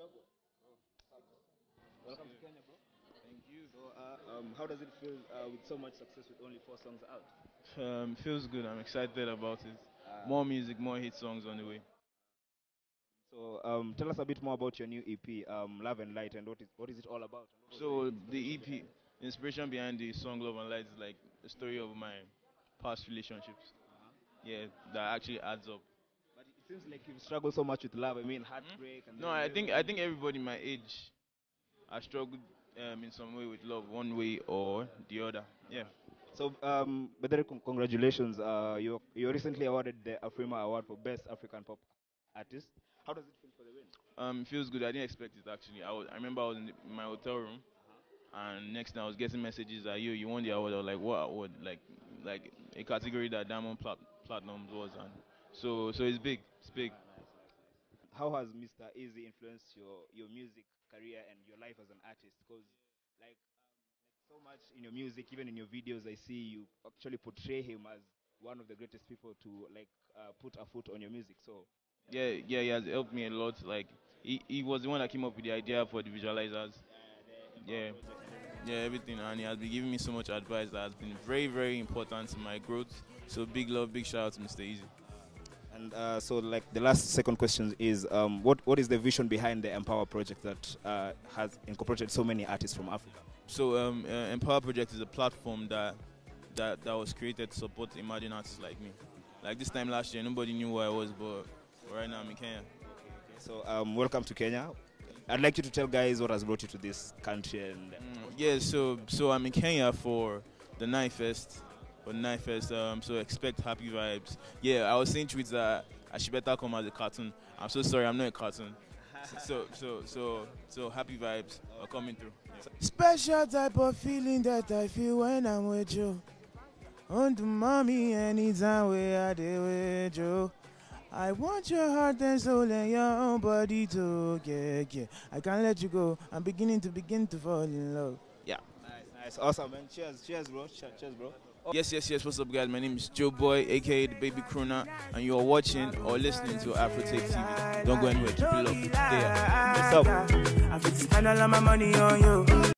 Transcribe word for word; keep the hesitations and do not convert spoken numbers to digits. Joe Boy. Oh. Welcome to Kenya, bro. Thank you. So, uh, um, how does it feel uh, with so much success with only four songs out? Um, feels good. I'm excited about it. Uh, more music, more hit songs on the way. So um, tell us a bit more about your new E P, um, Love and Light, and what is, what is it all about? So the E P, inspiration behind the song Love and Light is like the story of my past relationships. Uh-huh. Yeah, that actually adds up. But it seems like you've struggled so much with love, I mean heartbreak. Mm-hmm. And no, I think, I think everybody my age has struggled um, in some way with love, one way or the other. Yeah. So, um, Badere, congratulations. Uh, you you recently awarded the AFRIMA Award for Best African Pop Artist. How does it feel for the win? Um, it feels good. I didn't expect it actually. I, was, I remember I was in, the, in my hotel room, uh-huh. and next thing I was getting messages that yo, you won the award. I was like, what award? Like, like a category that Diamond Plat Platinum was, and so so it's big. It's big. Ah, nice, nice, nice. How has Mister Easy influenced your your music career and your life as an artist? Because like, um, like so much in your music, even in your videos, I see you actually portray him as one of the greatest people to like uh, put a foot on your music. So. Yeah, yeah, he has helped me a lot. Like, he, he was the one that came up with the idea for the visualizers. Yeah, the yeah, yeah, everything. And he has been giving me so much advice that has been very, very important to my growth. So, big love, big shout out to Mister Easy. And uh, so, like, the last second question is, um, what what is the vision behind the Empower Project that uh, has incorporated so many artists from Africa? So, um, uh, Empower Project is a platform that, that that was created to support emerging artists like me. Like, this time last year, nobody knew who I was, but right now I'm in Kenya. Okay, okay. So um, welcome to Kenya. I'd like you to tell guys what has brought you to this country. And mm, yeah, so so I'm in Kenya for the Naifest, for Naifest. Um, so expect happy vibes. Yeah, I was seeing tweets that I should better come as a cartoon. I'm so sorry, I'm not a cartoon. So so so so happy vibes are coming through. Yeah. Special type of feeling that I feel when I'm with you. On to mommy anytime we are there with you. I want your heart and soul and your own body too, yeah, yeah. I can't let you go. I'm beginning to begin to fall in love. Yeah. Nice, nice. Awesome, man. Cheers, cheers, bro. Cheers, bro. Oh. Yes, yes, yes. What's up, guys? My name is Joe Boy, a k a the Baby Crooner, and you are watching or listening to Afro Tech T V. Don't go anywhere. Keep it locked. What's up? I've spent all of my money on you.